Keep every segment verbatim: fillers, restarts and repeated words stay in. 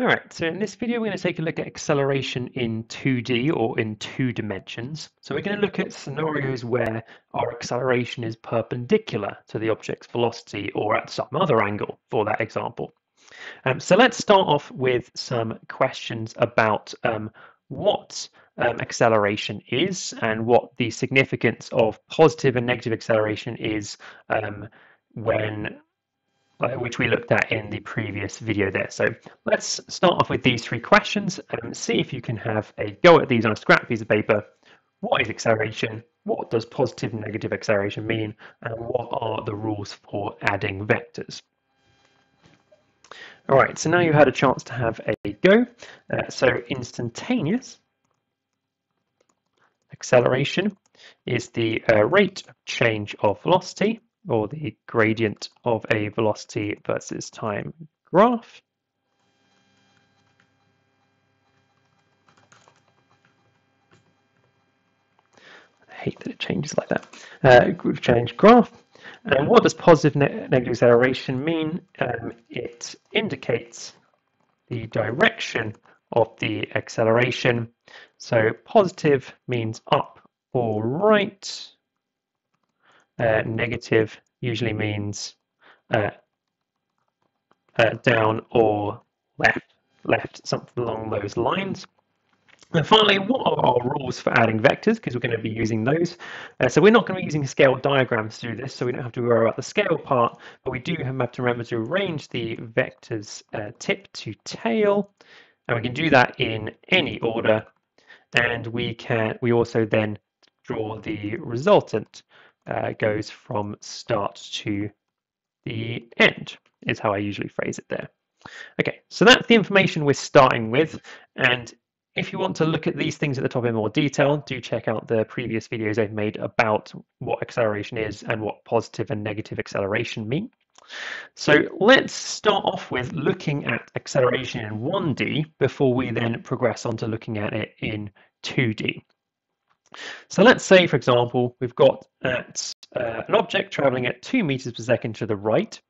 All right, so in this video, we're going to take a look at acceleration in two D or in two dimensions. So we're going to look at scenarios where our acceleration is perpendicular to the object's velocity or at some other angle for that example. Um, so let's start off with some questions about um, what um, acceleration is and what the significance of positive and negative acceleration is um, when Uh, which we looked at in the previous video there. So let's start off with these three questions and see if you can have a go at these on a scrap piece of paper. What is acceleration? What does positive and negative acceleration mean? And what are the rules for adding vectors? All right, so now you've had a chance to have a go. Uh, so instantaneous acceleration is the uh, rate of change of velocity, or the gradient of a velocity versus time graph. I hate that it changes like that. Uh, change graph. And what does positive ne negative acceleration mean? Um, it indicates the direction of the acceleration. So positive means up or right. Uh, negative usually means uh, uh, down or left, left, something along those lines. And finally, what are our rules for adding vectors? Because we're going to be using those. Uh, so we're not going to be using scale diagrams to do this, so we don't have to worry about the scale part, but we do have to remember to arrange the vectors uh, tip to tail, and we can do that in any order. And we can we also then draw the resultant. Uh, goes from start to the end, is how I usually phrase it there. Okay, so that's the information we're starting with. And if you want to look at these things at the top in more detail, do check out the previous videos I've made about what acceleration is and what positive and negative acceleration mean. So let's start off with looking at acceleration in one D before we then progress on to looking at it in two D. So let's say, for example, we've got at, uh, an object traveling at two meters per second to the right.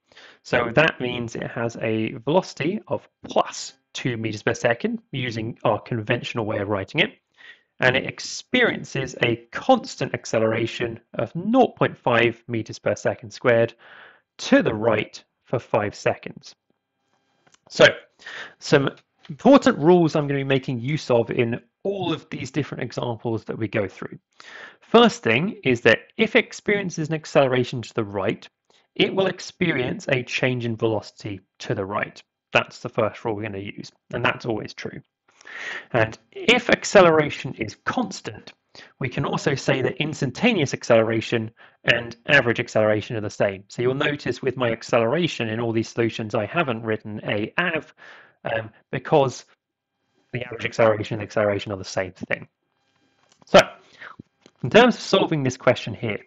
So that means it has a velocity of plus two meters per second using our conventional way of writing it. And it experiences a constant acceleration of zero point five meters per second squared to the right for five seconds. So some important rules I'm going to be making use of in all of these different examples that we go through. First thing is that if it experiences an acceleration to the right, it will experience a change in velocity to the right. That's the first rule we're going to use, and that's always true. And if acceleration is constant, we can also say that instantaneous acceleration and average acceleration are the same. So you'll notice with my acceleration in all these solutions, I haven't written a av, Um, because the average acceleration and acceleration are the same thing. So in terms of solving this question here,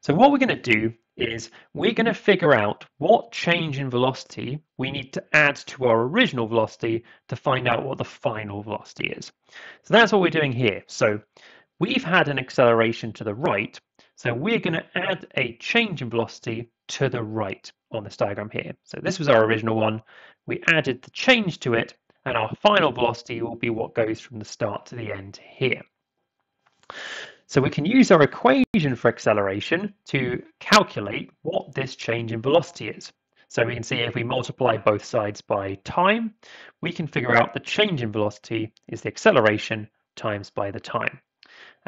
so what we're going to do is we're going to figure out what change in velocity we need to add to our original velocity to find out what the final velocity is. So that's what we're doing here. So we've had an acceleration to the right, so we're going to add a change in velocity to the right on this diagram here. So this was our original one. We added the change to it, and our final velocity will be what goes from the start to the end here. So we can use our equation for acceleration to calculate what this change in velocity is. So we can see if we multiply both sides by time, we can figure out the change in velocity is the acceleration times by the time.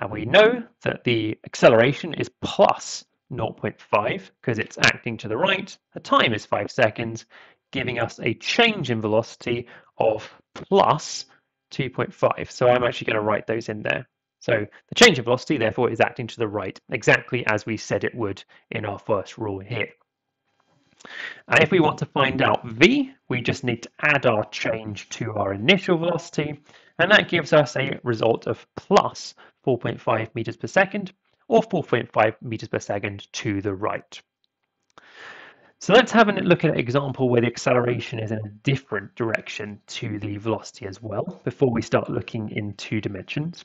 And we know that the acceleration is plus zero point five because it's acting to the right. The time is five seconds, giving us a change in velocity of plus two point five. So I'm actually going to write those in there. So the change in velocity, therefore, is acting to the right, exactly as we said it would in our first rule here. And if we want to find out v, we just need to add our change to our initial velocity, and that gives us a result of plus four point five meters per second, or four point five meters per second to the right. So let's have a look at an example where the acceleration is in a different direction to the velocity as well, before we start looking in two dimensions.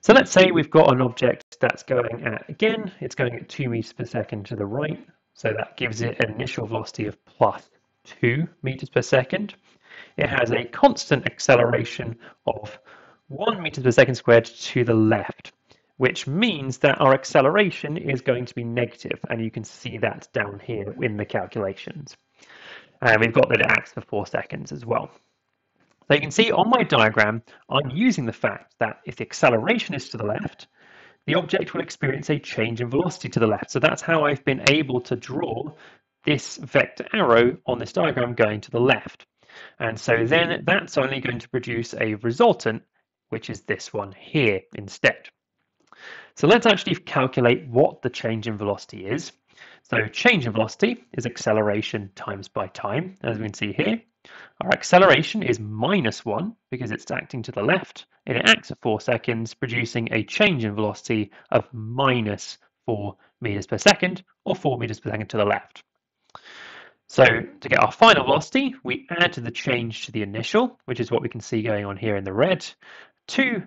So let's say we've got an object that's going at, again, it's going at two meters per second to the right. So that gives it an initial velocity of plus two meters per second. It has a constant acceleration of one meter per second squared to the left, which means that our acceleration is going to be negative, and you can see that down here in the calculations. And we've got that it acts for four seconds as well. So you can see on my diagram, I'm using the fact that if the acceleration is to the left, the object will experience a change in velocity to the left. So that's how I've been able to draw this vector arrow on this diagram going to the left. And so then that's only going to produce a resultant, which is this one here instead. So let's actually calculate what the change in velocity is. So change in velocity is acceleration times by time, as we can see here. Our acceleration is minus one because it's acting to the left, and it acts for four seconds, producing a change in velocity of minus four meters per second, or four meters per second to the left. So to get our final velocity, we add the change to the initial, which is what we can see going on here in the red. Two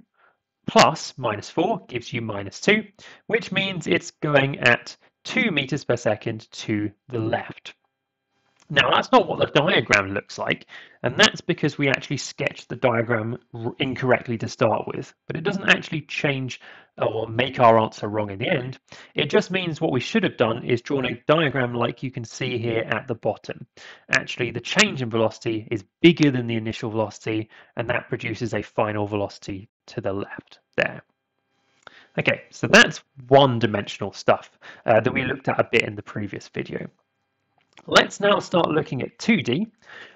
plus minus four gives you minus two, which means it's going at two meters per second to the left. Now, that's not what the diagram looks like, and that's because we actually sketched the diagram incorrectly to start with, but it doesn't actually change or make our answer wrong in the end. It just means what we should have done is drawn a diagram like you can see here at the bottom. Actually, the change in velocity is bigger than the initial velocity, and that produces a final velocity to the left there. Okay, so that's one-dimensional stuff uh, that we looked at a bit in the previous video. Let's now start looking at two D,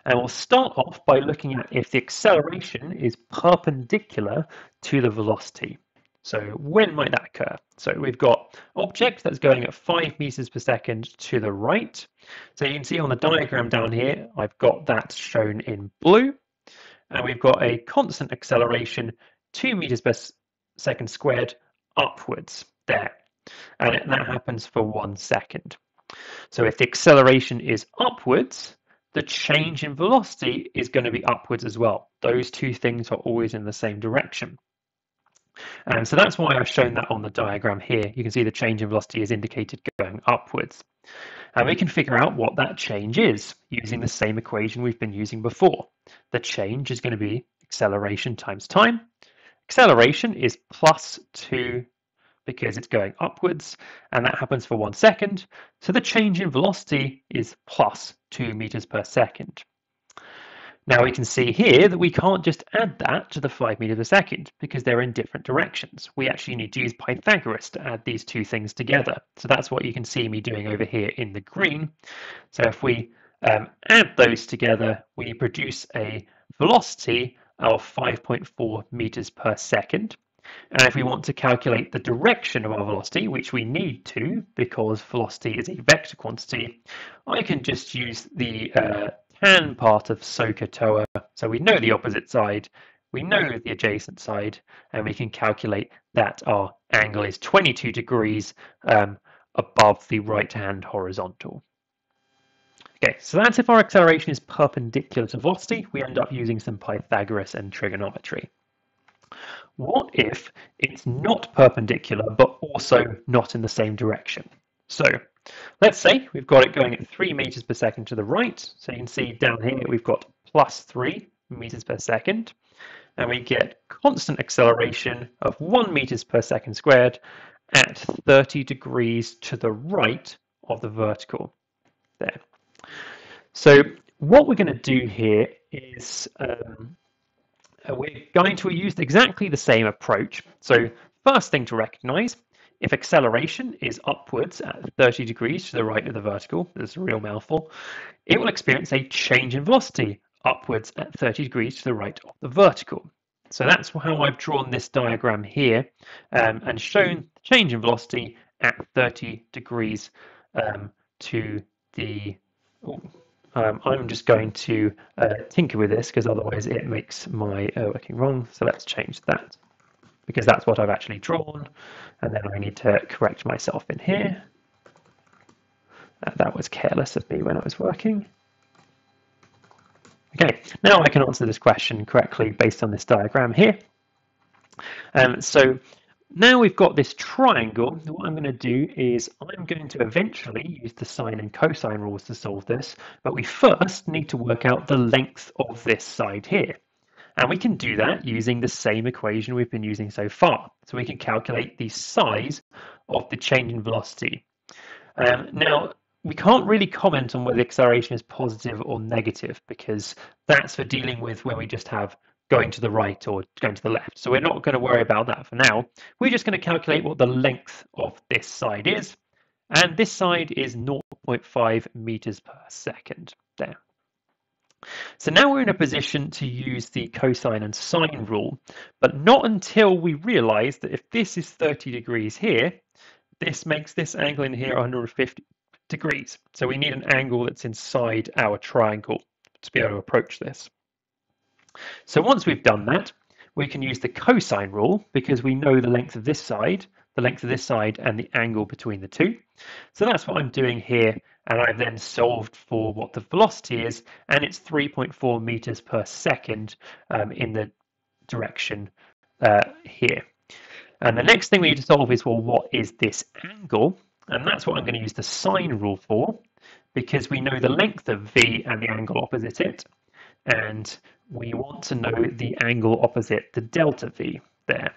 and we'll start off by looking at if the acceleration is perpendicular to the velocity. So when might that occur? So we've got object that's going at five meters per second to the right. So you can see on the diagram down here, I've got that shown in blue, and we've got a constant acceleration, two meters per second squared upwards there, and that happens for one second. So if the acceleration is upwards, the change in velocity is going to be upwards as well. Those two things are always in the same direction. And so that's why I've shown that on the diagram here. You can see the change in velocity is indicated going upwards. And we can figure out what that change is using the same equation we've been using before. The change is going to be acceleration times time. Acceleration is plus two because it's going upwards, and that happens for one second. So the change in velocity is plus two meters per second. Now we can see here that we can't just add that to the five meters per second because they're in different directions. We actually need to use Pythagoras to add these two things together. So that's what you can see me doing over here in the green. So if we um, add those together, we produce a velocity of five point four meters per second. And if we want to calculate the direction of our velocity, which we need to because velocity is a vector quantity, I can just use the uh, tan part of SOHCAHTOA. So we know the opposite side, we know the adjacent side, and we can calculate that our angle is twenty-two degrees um, above the right-hand horizontal. Okay, so that's if our acceleration is perpendicular to velocity. We end up using some Pythagoras and trigonometry. What if it's not perpendicular, but also not in the same direction? So let's say we've got it going at three meters per second to the right. So you can see down here, we've got plus three meters per second, and we get constant acceleration of one meters per second squared at thirty degrees to the right of the vertical there. So what we're going to do here is, um, we're going to use exactly the same approach. So first thing to recognize, if acceleration is upwards at thirty degrees to the right of the vertical, this is a real mouthful, it will experience a change in velocity upwards at thirty degrees to the right of the vertical. So that's how I've drawn this diagram here um, and shown the change in velocity at thirty degrees um, to the... Oh, Um, I'm just going to uh, tinker with this because otherwise it makes my uh, working wrong. So let's change that because that's what I've actually drawn. And then I need to correct myself in here. Uh, that was careless of me when I was working. Okay, now I can answer this question correctly based on this diagram here. Um, so Now we've got this triangle, what I'm going to do is I'm going to eventually use the sine and cosine rules to solve this, but we first need to work out the length of this side here. And we can do that using the same equation we've been using so far. So we can calculate the size of the change in velocity. Um, now, we can't really comment on whether the acceleration is positive or negative, because that's for dealing with when we just have going to the right or going to the left. So we're not going to worry about that for now. We're just going to calculate what the length of this side is. And this side is zero point five meters per second there. So now we're in a position to use the cosine and sine rule, but not until we realize that if this is thirty degrees here, this makes this angle in here one hundred fifty degrees. So we need an angle that's inside our triangle to be able to approach this. So once we've done that, we can use the cosine rule because we know the length of this side, the length of this side, and the angle between the two. So that's what I'm doing here, and I've then solved for what the velocity is, and it's three point four meters per second um, in the direction uh, here. And the next thing we need to solve is, well, what is this angle? And that's what I'm going to use the sine rule for, because we know the length of V and the angle opposite it, and we want to know the angle opposite the delta V there.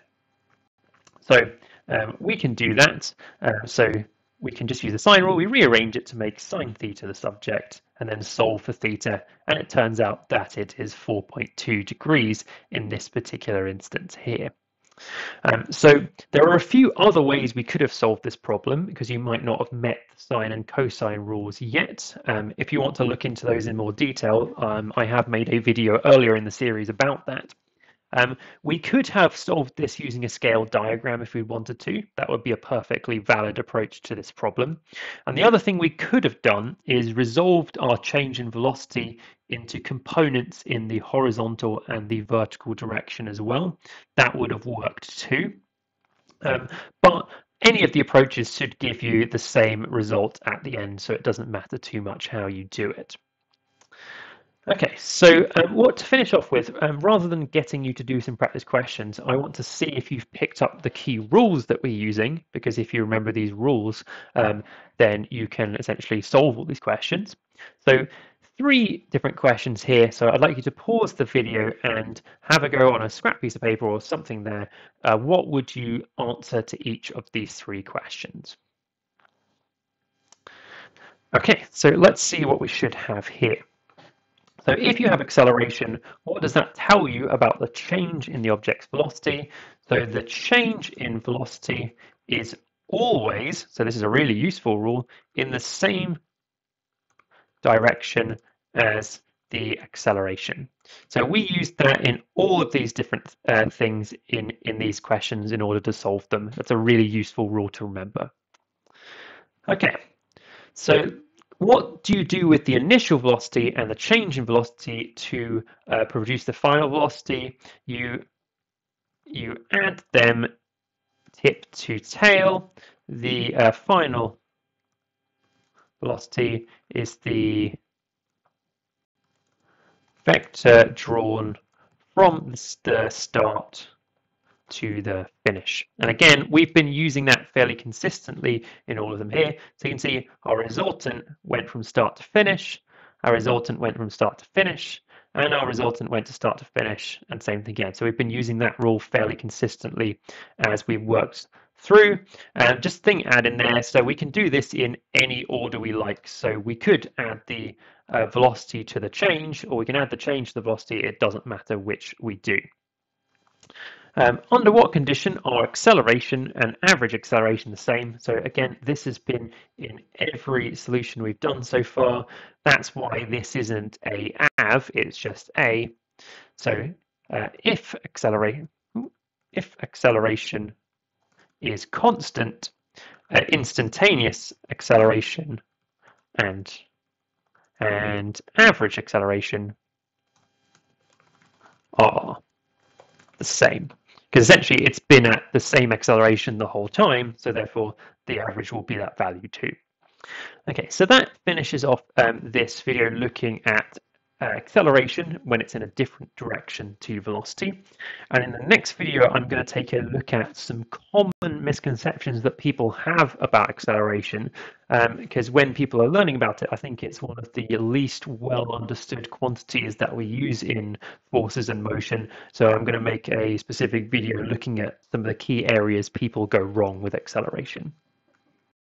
So um, we can do that. Uh, so we can just use the sine rule. We rearrange it to make sine theta the subject and then solve for theta. And it turns out that it is four point two degrees in this particular instance here. Um, so there are a few other ways we could have solved this problem, because you might not have met the sine and cosine rules yet. Um, if you want to look into those in more detail, um, I have made a video earlier in the series about that. Um, we could have solved this using a scale diagram if we wanted to. That would be a perfectly valid approach to this problem. And the other thing we could have done is resolved our change in velocity into components in the horizontal and the vertical direction as well. That would have worked too. Um, but any of the approaches should give you the same result at the end, so it doesn't matter too much how you do it. Okay, so um, what to finish off with, um, rather than getting you to do some practice questions, I want to see if you've picked up the key rules that we're using, because if you remember these rules, um, then you can essentially solve all these questions. So three different questions here. So I'd like you to pause the video and have a go on a scrap piece of paper or something there. Uh, what would you answer to each of these three questions? Okay, so let's see what we should have here. So if you have acceleration, what does that tell you about the change in the object's velocity? So the change in velocity is always, so this is a really useful rule, in the same direction as the acceleration. So we used that in all of these different uh, things in, in these questions in order to solve them. That's a really useful rule to remember. Okay, so what do you do with the initial velocity and the change in velocity to uh, produce the final velocity? You, you add them tip to tail. The uh, final velocity is the vector drawn from the start to the finish. And again, we've been using that fairly consistently in all of them here. So you can see our resultant went from start to finish, our resultant went from start to finish, and our resultant went to start to finish, and same thing again. So we've been using that rule fairly consistently as we've worked through. And uh, just thing add in there, so we can do this in any order we like. So we could add the uh, velocity to the change, or we can add the change to the velocity. It doesn't matter which we do. Um, under what condition are acceleration and average acceleration the same? So again, this has been in every solution we've done so far. That's why this isn't a av, it's just a. So uh, if, accelerate, if acceleration is constant, uh, instantaneous acceleration and, and average acceleration are the same. Because essentially it's been at the same acceleration the whole time, so therefore the average will be that value too. Okay, so that finishes off um, this video looking at uh, acceleration when it's in a different direction to velocity. And in the next video, I'm going to take a look at some common misconceptions that people have about acceleration, um, because when people are learning about it, I think it's one of the least well understood quantities that we use in forces and motion. So I'm going to make a specific video looking at some of the key areas people go wrong with acceleration.